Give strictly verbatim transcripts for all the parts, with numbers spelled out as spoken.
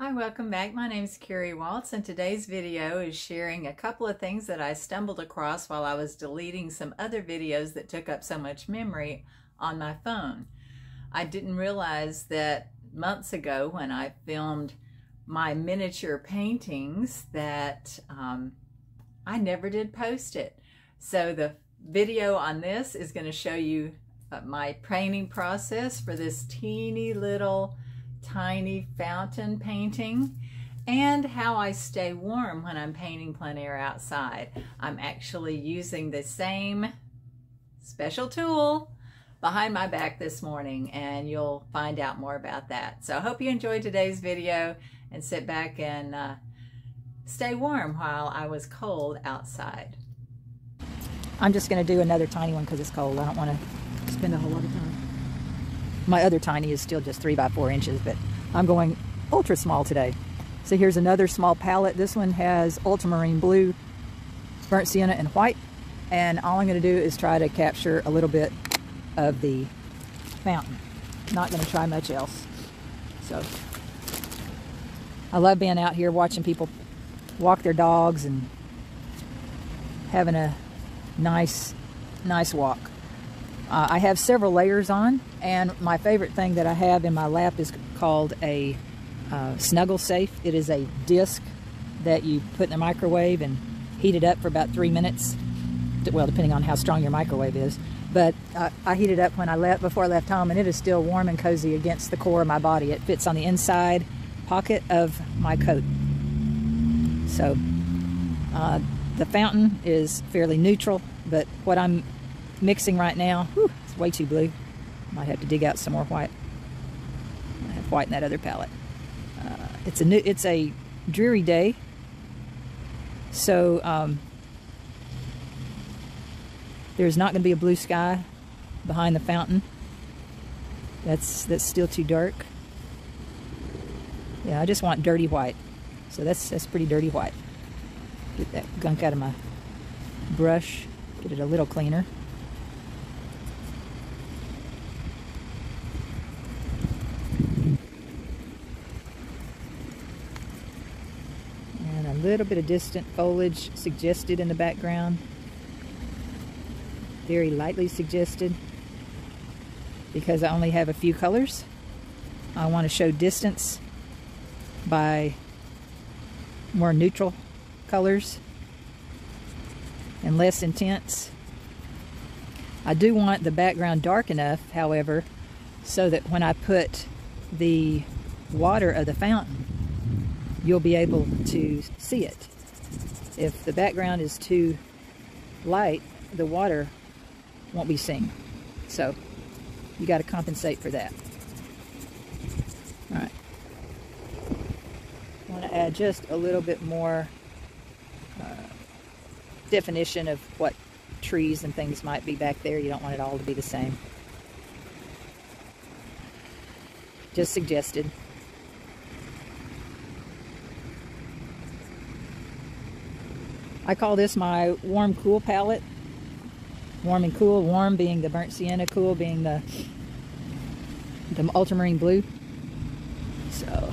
Hi, welcome back. My name is Kari Waltz, and today's video is sharing a couple of things that I stumbled across while I was deleting some other videos that took up so much memory on my phone. I didn't realize that months ago when I filmed my miniature paintings that um, I never did post it. So the video on this is going to show you my painting process for this teeny little tiny fountain painting and how I stay warm when I'm painting plein air outside. I'm actually using the same special tool behind my back this morning, and you'll find out more about that. So I hope you enjoyed today's video and sit back and uh, stay warm while I was cold outside. I'm just going to do another tiny one because it's cold. I don't want to spend a whole lot of time. My other tiny is still just three by four inches, but I'm going ultra small today. So here's another small palette. This one has ultramarine blue, burnt sienna, and white. And all I'm going to do is try to capture a little bit of the fountain. Not going to try much else. So I love being out here watching people walk their dogs and having a nice, nice walk. Uh, I have several layers on, and my favorite thing that I have in my lap is called a uh, Snuggle Safe. It is a disc that you put in the microwave and heat it up for about three minutes. Well, depending on how strong your microwave is. But uh, I heat it up when I left before I left home, and it is still warm and cozy against the core of my body. It fits on the inside pocket of my coat. So uh, the fountain is fairly neutral, but what I'm mixing right now, whew, it's way too blue. Might have to dig out some more white. I have white in that other palette. Uh, it's a new, it's a dreary day, so um, there's not going to be a blue sky behind the fountain. That's that's still too dark. Yeah, I just want dirty white. So that's that's pretty dirty white. Get that gunk out of my brush. Get it a little cleaner. Little bit of distant foliage suggested in the background, very lightly suggested, because I only have a few colors. I want to show distance by more neutral colors and less intense. I do want the background dark enough, however, so that when I put the water of the fountain, you'll be able to see it. If the background is too light, the water won't be seen. So you got to compensate for that. All right. I want to add just a little bit more uh, definition of what trees and things might be back there. You don't want it all to be the same. Just suggested. I call this my warm cool palette. Warm and cool, warm being the burnt sienna, cool being the the ultramarine blue. So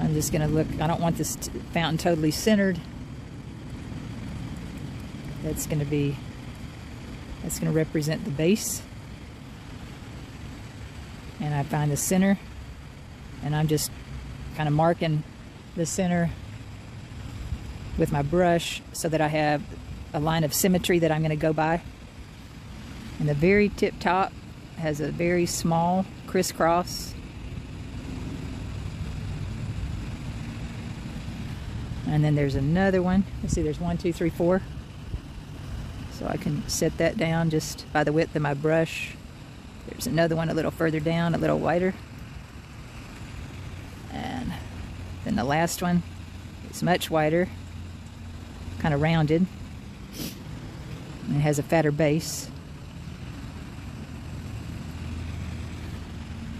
I'm just gonna look, I don't want this t fountain totally centered. That's gonna be, that's gonna represent the base. And I find the center, and I'm just kind of marking the center with my brush so that I have a line of symmetry that I'm going to go by. And the very tip top has a very small crisscross. And then there's another one. Let's see, there's one, two, three, four. So I can set that down just by the width of my brush. There's another one a little further down, a little wider. And then the last one is much wider. Kind of rounded, and it has a fatter base.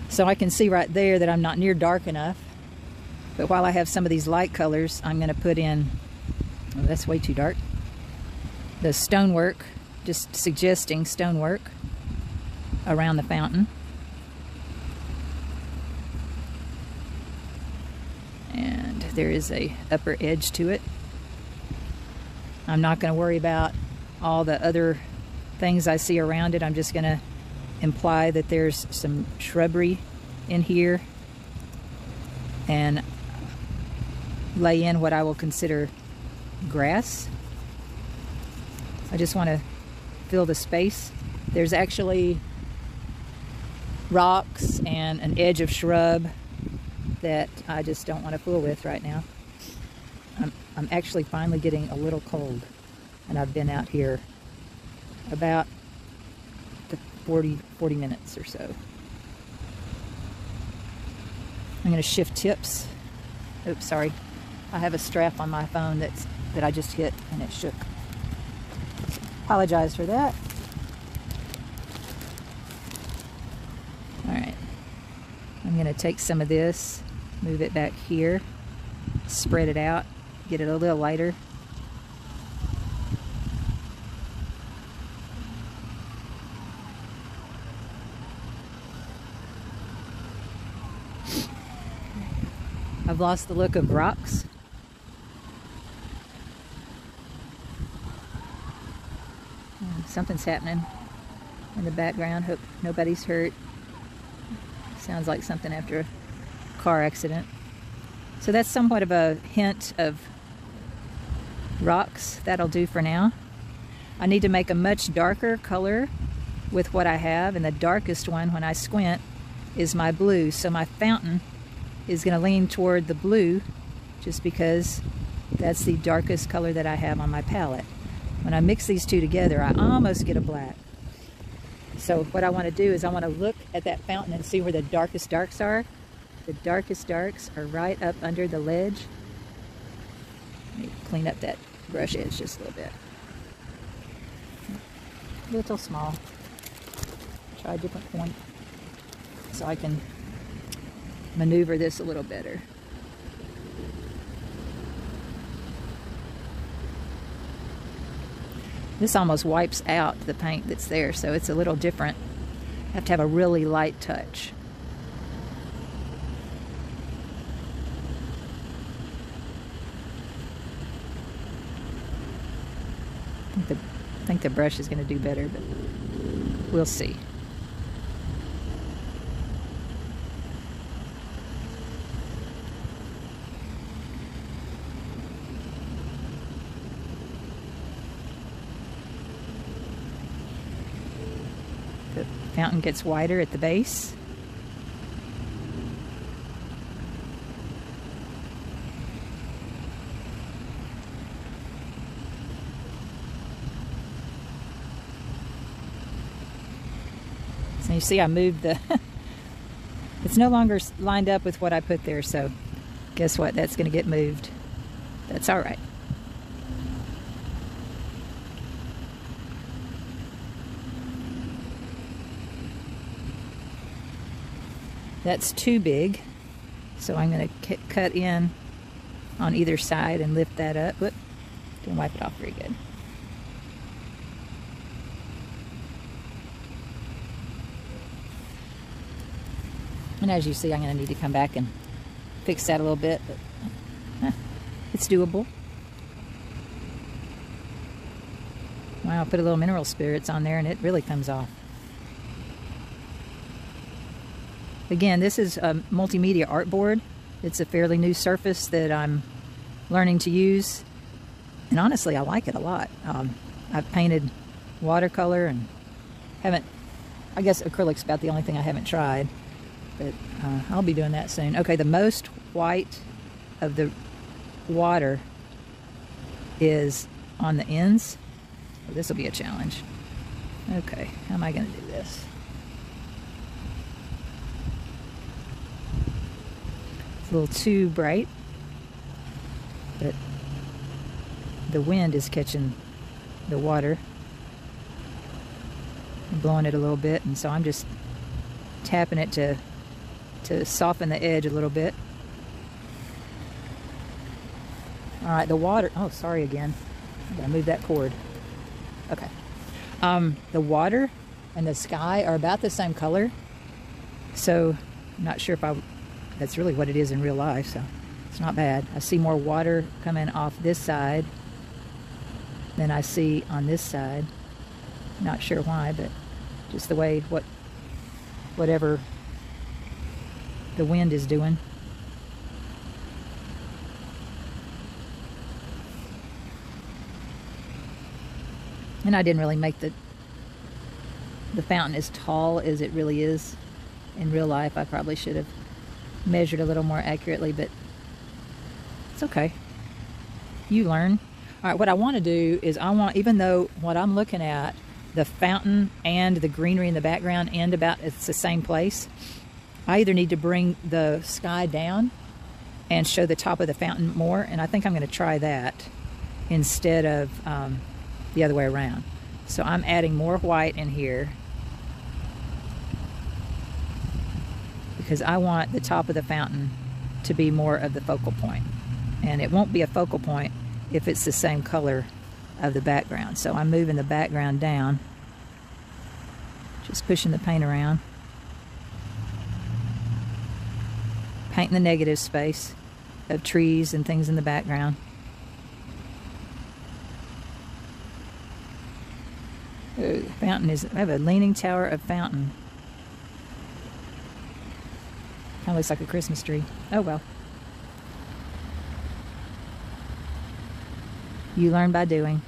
So I can see right there that I'm not near dark enough, but while I have some of these light colors, I'm going to put in, oh, that's way too dark, the stonework, just suggesting stonework around the fountain. there is a upper edge to it. I'm not going to worry about all the other things I see around it. I'm just going to imply that there's some shrubbery in here and lay in what I will consider grass. I just want to fill the space. There's actually rocks and an edge of shrub that I just don't want to fool with right now. I'm, I'm actually finally getting a little cold, and I've been out here about forty, forty minutes or so. I'm going to shift tips. Oops, sorry. I have a strap on my phone that's, that I just hit and it shook. Apologize for that. All right. I'm going to take some of this, move it back here, spread it out, get it a little lighter. I've lost the look of rocks. And something's happening in the background. Hope nobody's hurt. Sounds like something after a car accident. So that's somewhat of a hint of rocks. That'll do for now. I need to make a much darker color with what I have, and the darkest one when I squint is my blue. So my fountain is going to lean toward the blue just because that's the darkest color that I have on my palette. When I mix these two together, I almost get a black. So what I want to do is I want to look at that fountain and see where the darkest darks are. The darkest darks are right up under the ledge. Let me clean up that brush edge just a little bit. A little small. Try a different point so I can maneuver this a little better. This almost wipes out the paint that's there, so it's a little different. I have to have a really light touch. I think the, I think the brush is going to do better, but we'll see. Fountain gets wider at the base. So you see I moved the it's no longer lined up with what I put there, so guess what? That's going to get moved. That's all right. That's too big, so I'm going to cut in on either side and lift that up. Whoop, didn't wipe it off very good. And as you see, I'm going to need to come back and fix that a little bit, but huh, it's doable. Wow, I put a little mineral spirits on there and it really comes off. Again, this is a multimedia artboard. It's a fairly new surface that I'm learning to use. And honestly, I like it a lot. Um, I've painted watercolor and haven't, I guess acrylic's about the only thing I haven't tried. But uh, I'll be doing that soon. Okay, the most white of the water is on the ends. Well, this will be a challenge. Okay, how am I going to do this? A little too bright, but the wind is catching the water, blowing it a little bit, and so I'm just tapping it to to soften the edge a little bit. All right, the water. Oh, sorry again. I gotta move that cord. Okay. Um, the water and the sky are about the same color, so I'm not sure if I. That's really what it is in real life, so It's not bad. I see more water coming off this side than I see on this side. Not sure why, but just the way what whatever the wind is doing. And I didn't really make the the fountain as tall as it really is in real life. I probably should have measured a little more accurately, but it's okay. You learn. All right, what I want to do is I want, even though what I'm looking at, the fountain and the greenery in the background end about, it's the same place, I either need to bring the sky down and show the top of the fountain more, and I think I'm going to try that instead of um, the other way around. So I'm adding more white in here because I want the top of the fountain to be more of the focal point. And it won't be a focal point if it's the same color of the background. So I'm moving the background down, just pushing the paint around, painting the negative space of trees and things in the background. Ooh, fountain is, I have a leaning tower of fountain. Kind of looks like a Christmas tree. Oh well. You learn by doing.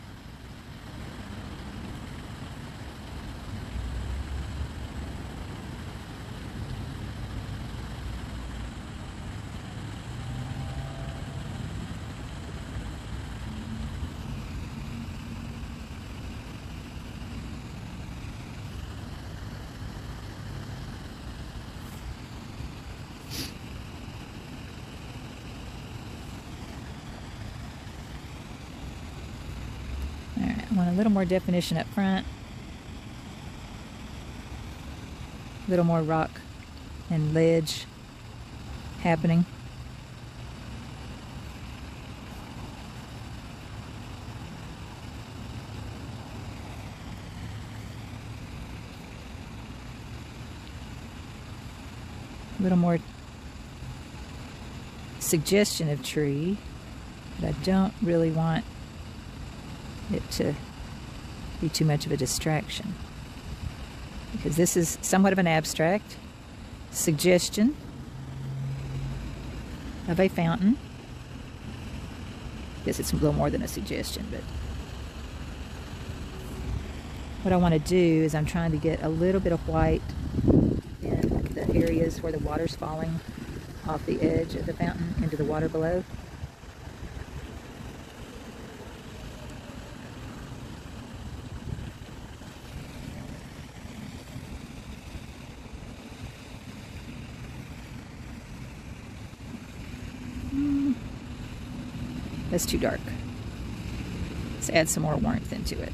A little more definition up front, a little more rock and ledge happening. A little more suggestion of tree, but I don't really want it to be too much of a distraction, because this is somewhat of an abstract suggestion of a fountain. I guess it's a little more than a suggestion, but what I want to do is I'm trying to get a little bit of white in the areas where the water's falling off the edge of the fountain into the water below. That's too dark. Let's add some more warmth into it.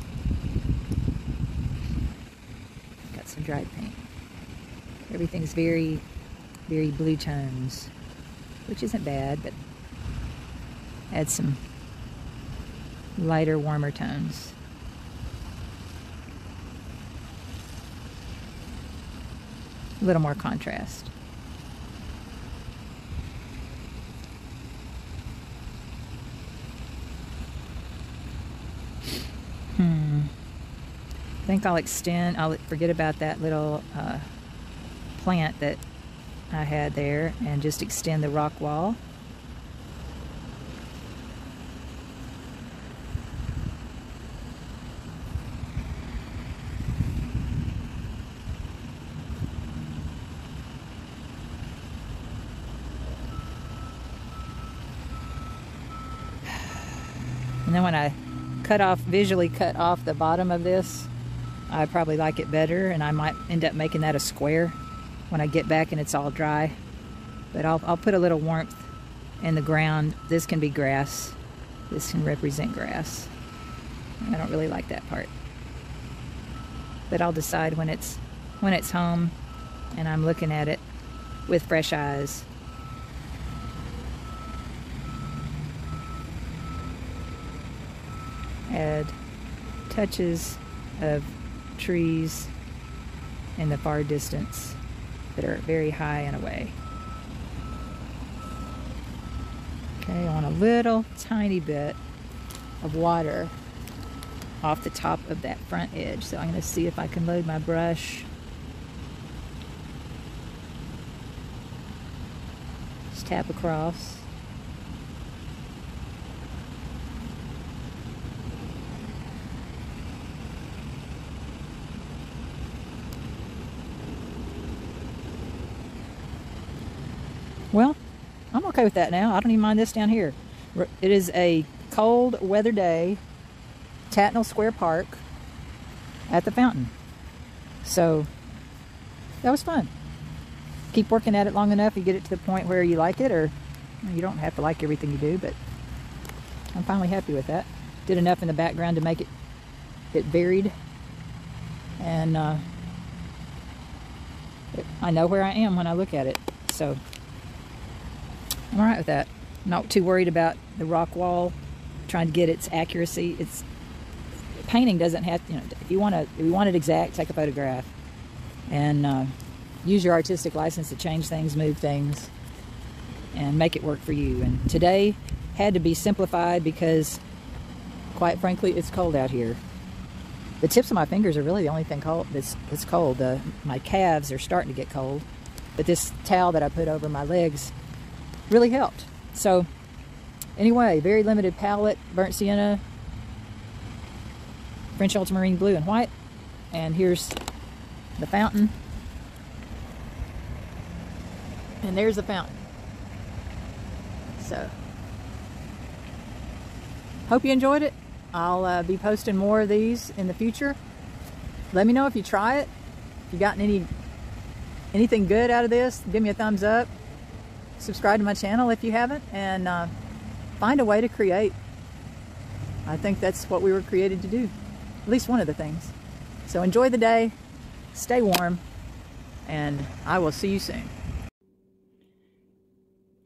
Got some dried paint. Everything's very, very blue tones, which isn't bad, but add some lighter, warmer tones. A little more contrast. I think I'll extend, I'll forget about that little uh, plant that I had there and just extend the rock wall. And then when I cut off, visually cut off the bottom of this, I probably like it better, and I might end up making that a square when I get back and it's all dry. But I'll, I'll put a little warmth in the ground. This can be grass. This can represent grass. I don't really like that part. But I'll decide when it's, when it's home and I'm looking at it with fresh eyes. Add touches of trees in the far distance that are very high and away. Okay, I want a little tiny bit of water off the top of that front edge. So I'm going to see if I can load my brush. Just tap across. Well, I'm okay with that now. I don't even mind this down here. It is a cold weather day, Tatnall Square Park at the fountain. So that was fun. Keep working at it long enough, you get it to the point where you like it, or you don't have to like everything you do, but I'm finally happy with that. Did enough in the background to make it, it varied. And uh, it, I know where I am when I look at it. So I'm all right with that. Not too worried about the rock wall, trying to get its accuracy. It's painting doesn't have, you know, if you want to, if you want it exact, take a photograph and uh, use your artistic license to change things, move things, and make it work for you. And today had to be simplified because, quite frankly, it's cold out here. The tips of my fingers are really the only thing cold. That's it's cold. Uh, my calves are starting to get cold, but this towel that I put over my legs really helped. So anyway, very limited palette, burnt sienna, French ultramarine blue and white, and here's the fountain, and there's the fountain. So hope you enjoyed it. I'll uh, be posting more of these in the future. Let me know if you try it, if you gotten any anything good out of this. Give me a thumbs up. Subscribe to my channel if you haven't, and uh, find a way to create. I think that's what we were created to do, at least one of the things. So enjoy the day, stay warm, and I will see you soon.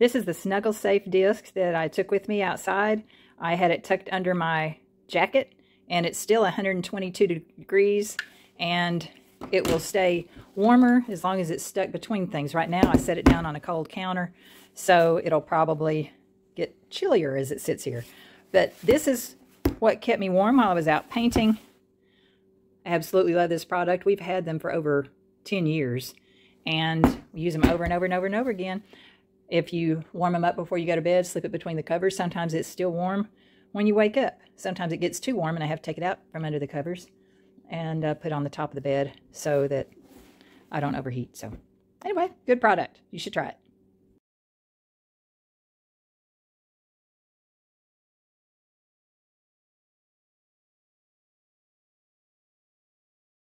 This is the Snuggle Safe disc that I took with me outside. I had it tucked under my jacket, and it's still one hundred twenty-two degrees, and it will stay warmer as long as it's stuck between things. Right now I set it down on a cold counter, so it'll probably get chillier as it sits here. But this is what kept me warm while I was out painting. I absolutely love this product. We've had them for over ten years, and we use them over and over and over and over again. If you warm them up before you go to bed, slip it between the covers. Sometimes it's still warm when you wake up. Sometimes it gets too warm and I have to take it out from under the covers and uh, put on the top of the bed so that I don't overheat. So anyway, good product. You should try it.